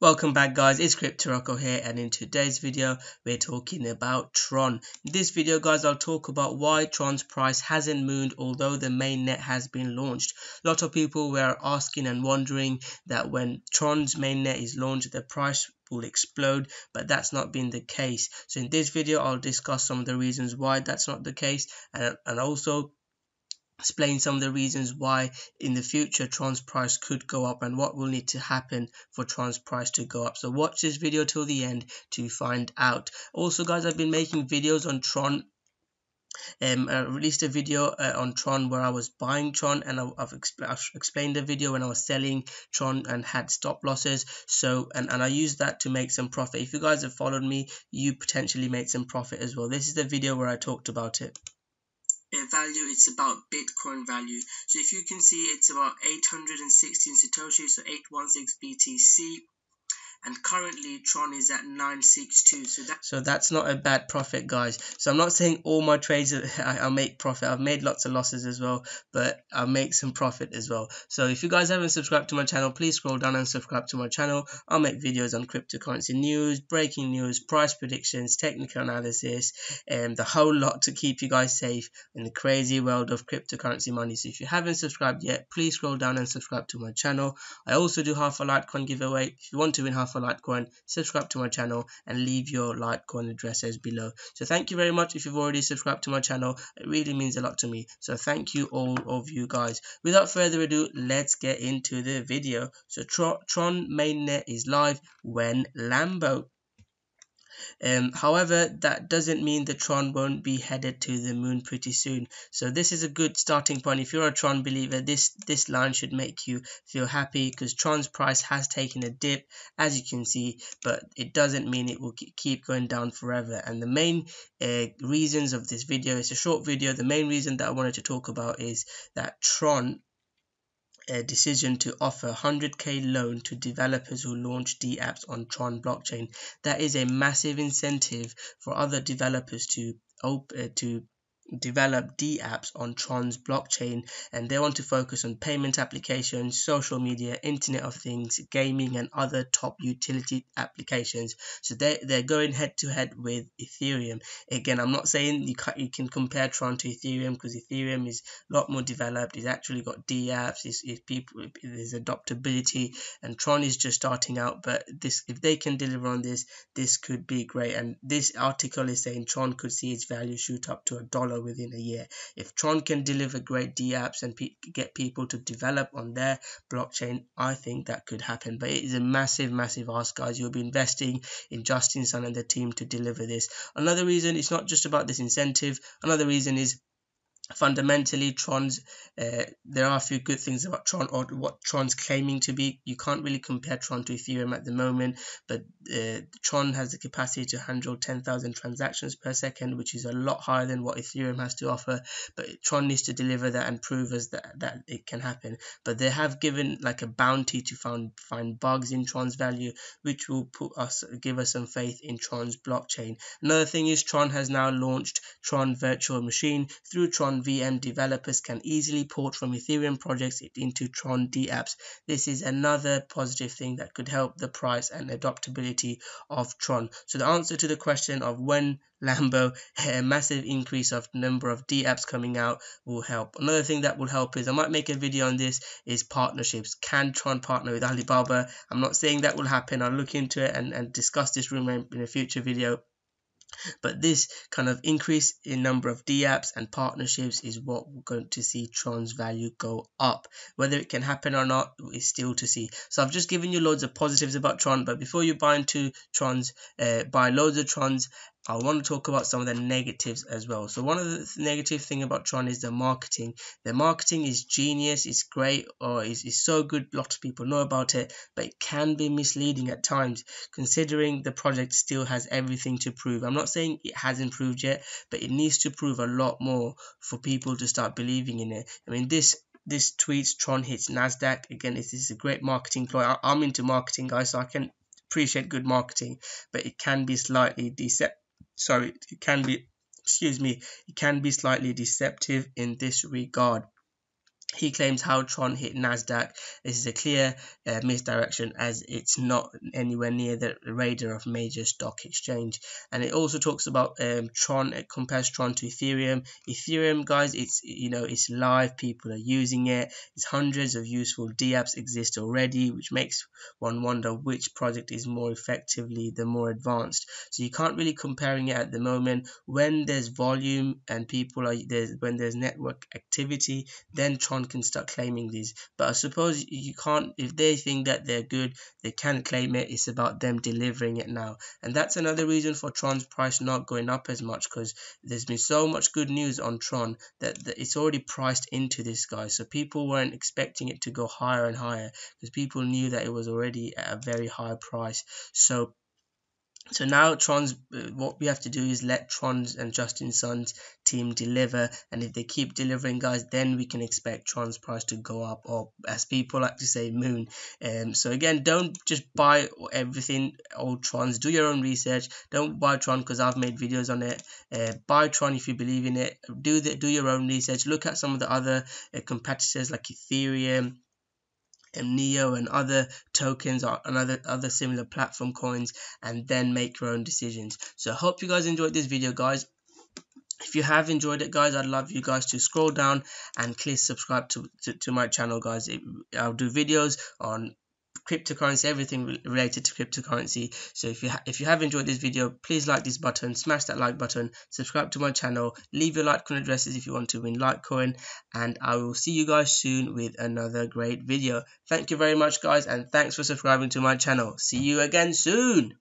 Welcome back, guys. It's Crypto Rocko here, and in today's video we're talking about Tron. In this video, guys, I'll talk about why Tron's price hasn't moved although the mainnet has been launched. A lot of people were asking and wondering that when Tron's mainnet is launched, the price will explode, but that's not been the case. So in this video I'll discuss some of the reasons why that's not the case, and also explain some of the reasons why in the future Tron's price could go up and what will need to happen for Tron's price to go up. So watch this video till the end to find out. Also, guys, I've been making videos on Tron. I released a video on Tron where I was buying Tron, and I've explained the video when I was selling Tron and had stop losses. So and I used that to make some profit. If you guys have followed me, you potentially made some profit as well. This is the video where I talked about it. Value, it's about Bitcoin value. So if you can see, it's about 816 Satoshi, so 816 BTC, and currently Tron is at 962. So that's not a bad profit, guys. So I'm not saying all my trades I make profit. I've made lots of losses as well, but I make some profit as well. So if you guys haven't subscribed to my channel, please scroll down and subscribe to my channel. I'll make videos on cryptocurrency news, breaking news, price predictions, technical analysis, and the whole lot to keep you guys safe in the crazy world of cryptocurrency money. So if you haven't subscribed yet, please scroll down and subscribe to my channel. I also do half a Litecoin giveaway. If you want to win half for Litecoin, subscribe to my channel and leave your Litecoin addresses below. So thank you very much if you've already subscribed to my channel. It really means a lot to me. So thank you all of you guys. Without further ado, let's get into the video. So Tron mainnet is live when Lambo. However, that doesn't mean the Tron won't be headed to the moon pretty soon. So this is a good starting point. If you're a Tron believer, this line should make you feel happy because Tron's price has taken a dip, as you can see, but it doesn't mean it will keep going down forever. And the main reasons of this video, it's a short video, the main reason that I wanted to talk about is that Tron decision to offer $100K loan to developers who launch DApps on Tron blockchain. That is a massive incentive for other developers to develop DApps on Tron's blockchain, and they want to focus on payment applications, social media, Internet of Things, gaming, and other top utility applications. So they're going head to head with Ethereum. Again, I'm not saying you can compare Tron to Ethereum because Ethereum is a lot more developed. It's actually got DApps. There's adoptability, and Tron is just starting out. But this, if they can deliver on this, this could be great. And this article is saying Tron could see its value shoot up to $1 within a year. If Tron can deliver great DApps and get people to develop on their blockchain, I think that could happen. But it is a massive, massive ask, guys. You'll be investing in Justin Sun and the team to deliver this. Another reason, it's not just about this incentive. Another reason is fundamentally Tron's there are a few good things about Tron or what Tron's claiming to be. You can't really compare Tron to Ethereum at the moment, but Tron has the capacity to handle 10,000 transactions per second, which is a lot higher than what Ethereum has to offer, but Tron needs to deliver that and prove us that it can happen. But they have given like a bounty to find bugs in Tron's value, which will give us some faith in Tron's blockchain. Another thing is Tron has now launched Tron Virtual Machine. Through Tron VM, developers can easily port from Ethereum projects into Tron DApps. This is another positive thing that could help the price and adoptability of Tron. So the answer to the question of when Lambo, a massive increase of number of DApps coming out will help. Another thing that will help is, I might make a video on this, is partnerships. Can Tron partner with Alibaba? I'm not saying that will happen. I'll look into it and discuss this rumor in a future video. But this kind of increase in number of DApps and partnerships is what we're going to see Tron's value go up. Whether it can happen or not is still to see. So I've just given you loads of positives about Tron, but before you buy into Tron's, buy loads of Tron's, I want to talk about some of the negatives as well. So one of the negative thing about Tron is the marketing. The marketing is genius, it's great, or is so good, a lot of people know about it, but it can be misleading at times, considering the project still has everything to prove. I'm not saying it hasn't proved yet, but it needs to prove a lot more for people to start believing in it. I mean, this tweets Tron hits NASDAQ. Again, this is a great marketing ploy. I'm into marketing, guys, so I can appreciate good marketing, but it can be slightly deceptive. It can be slightly deceptive in this regard. He claims how Tron hit NASDAQ. This is a clear misdirection, as it's not anywhere near the radar of major stock exchange. And it also talks about Tron. It compares Tron to Ethereum. Ethereum, guys, it's live. People are using it. It's hundreds of useful DApps exist already, which makes one wonder which project is more effectively the more advanced. So you can't really comparing it at the moment. When there's volume and people are there, when there's network activity, then Tron can start claiming these. But I suppose you can't, if they think that they're good, they can claim it. It's about them delivering it now, and that's another reason for Tron's price not going up as much, because there's been so much good news on Tron that it's already priced into this, guy. So people weren't expecting it to go higher and higher, because people knew that it was already at a very high price. So now Tron's, what we have to do is let Tron's and Justin Sun's team deliver, and if they keep delivering, guys, then we can expect Tron's price to go up, or as people like to say, moon. So again, don't just buy everything, all Trons. Do your own research. Don't buy Tron because I've made videos on it. Buy Tron if you believe in it. Do your own research. Look at some of the other competitors like Ethereum and Neo and other tokens or other similar platform coins, and then make your own decisions. So I hope you guys enjoyed this video, guys. If you have enjoyed it, guys, I'd love you guys to scroll down and click subscribe to my channel, guys. I'll do videos on cryptocurrency, everything related to cryptocurrency. So if you have enjoyed this video, please like this button, smash that like button, subscribe to my channel, leave your Litecoin addresses if you want to win Litecoin, and I will see you guys soon with another great video. Thank you very much, guys, and thanks for subscribing to my channel. See you again soon.